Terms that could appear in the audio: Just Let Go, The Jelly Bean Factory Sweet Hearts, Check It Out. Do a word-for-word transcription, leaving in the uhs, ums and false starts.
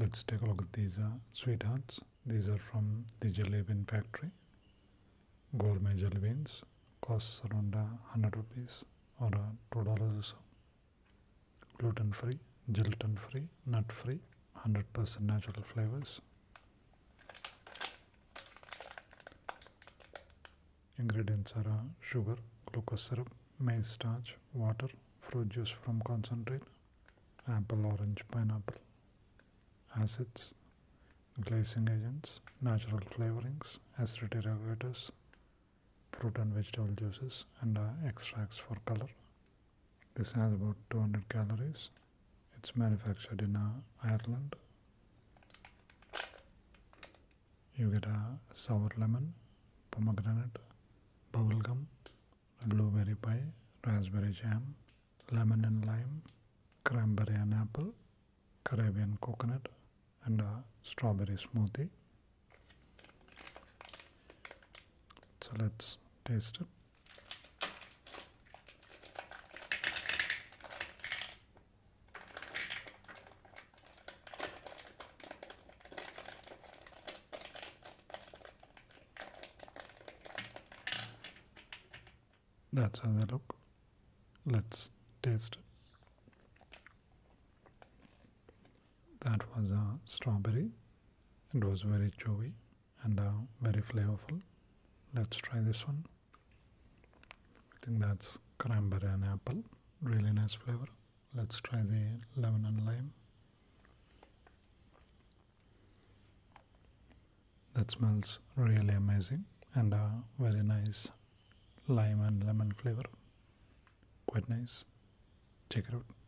Let's take a look at these uh, sweet hearts. These are from the Jelly Bean Factory. Gourmet jelly beans. Costs around uh, one hundred rupees or uh, two dollars or so. Gluten free, gelatin free, nut free, one hundred percent natural flavors. Ingredients are uh, sugar, glucose syrup, maize starch, water, fruit juice from concentrate, apple, orange, pineapple. Acids, glazing agents, natural flavorings, acidity regulators, fruit and vegetable juices, and uh, extracts for color. This has about two hundred calories. It's manufactured in uh, Ireland. You get a sour lemon, pomegranate, bubblegum, blueberry pie, raspberry jam, lemon and lime, cranberry and apple, Caribbean coconut, and a strawberry smoothie. So let's taste it. That's how they look. Let's taste it. That was a strawberry. It was very chewy and uh, very flavorful. Let's try this one. I think that's cranberry and apple. Really nice flavor. Let's try the lemon and lime. That smells really amazing and a very nice lime and lemon flavor. Quite nice. Check it out.